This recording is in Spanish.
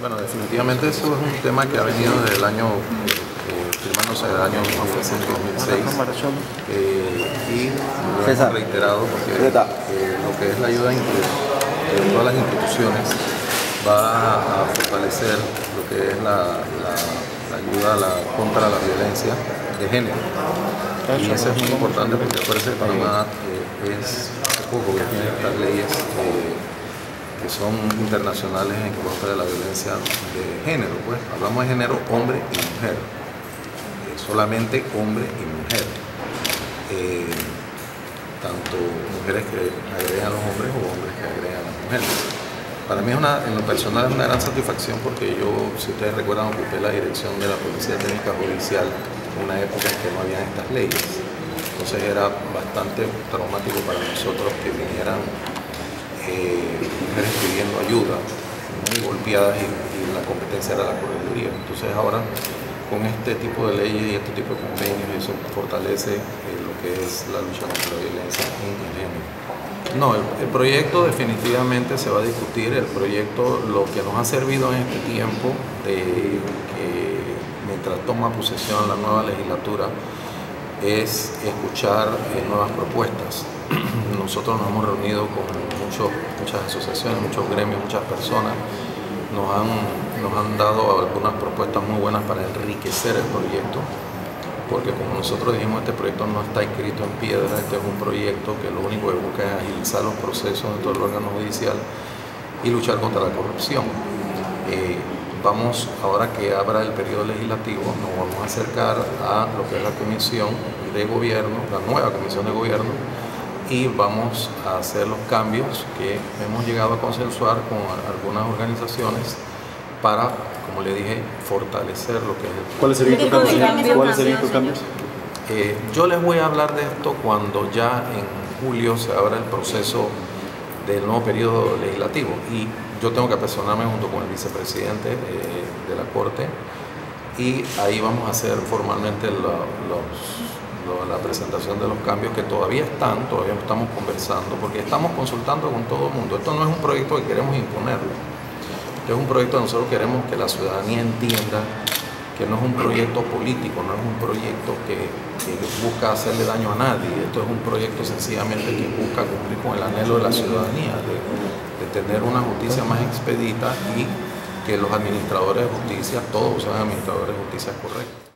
Bueno, definitivamente eso es un tema que ha venido desde el año, firmándose desde el año 2006, y lo hemos reiterado porque lo que es la ayuda de todas las instituciones va a fortalecer lo que es la ayuda contra la violencia de género. Y eso es muy importante porque acuérdense que Panamá es poco que tiene estas leyes que son internacionales en contra de la violencia de género. Pues hablamos de género hombre y mujer, solamente hombre y mujer, tanto mujeres que agregan a los hombres o hombres que agregan a las mujeres. Para mí en lo personal es una gran satisfacción porque yo, si ustedes recuerdan, ocupé la dirección de la Policía Técnica Judicial en una época en que no habían estas leyes. Entonces era bastante traumático para nosotros que vinieran mujeres pidiendo ayuda, muy golpeadas, y la competencia era la correduría. Entonces ahora con este tipo de leyes y este tipo de convenios, eso fortalece lo que es la lucha contra la violencia en género. No, el proyecto definitivamente se va a discutir. El proyecto, lo que nos ha servido en este tiempo, de que mientras toma posesión la nueva legislatura, es escuchar nuevas propuestas. Nosotros nos hemos reunido con muchas asociaciones, muchos gremios, muchas personas. Nos han dado algunas propuestas muy buenas para enriquecer el proyecto, porque como nosotros dijimos, este proyecto no está escrito en piedra. Este es un proyecto que lo único que busca es agilizar los procesos de todo el órgano judicial y luchar contra la corrupción. Vamos, ahora que abra el periodo legislativo, nos vamos a acercar a lo que es la comisión de gobierno, la nueva comisión de gobierno, y vamos a hacer los cambios que hemos llegado a consensuar con algunas organizaciones para, como le dije, fortalecer lo que es el... ¿Cuáles serían tus cambios? Yo les voy a hablar de esto cuando ya en julio se abra el proceso del nuevo periodo legislativo, y yo tengo que personarme junto con el vicepresidente de la Corte, y ahí vamos a hacer formalmente la presentación de los cambios que todavía estamos conversando, porque estamos consultando con todo el mundo. Esto no es un proyecto que queremos imponerlo. Es un proyecto que nosotros queremos que la ciudadanía entienda que no es un proyecto político, no es un proyecto que busca hacerle daño a nadie. Esto es un proyecto sencillamente que busca cumplir con el anhelo de la ciudadanía, de tener una justicia más expedita y que los administradores de justicia, todos sean administradores de justicia correctos.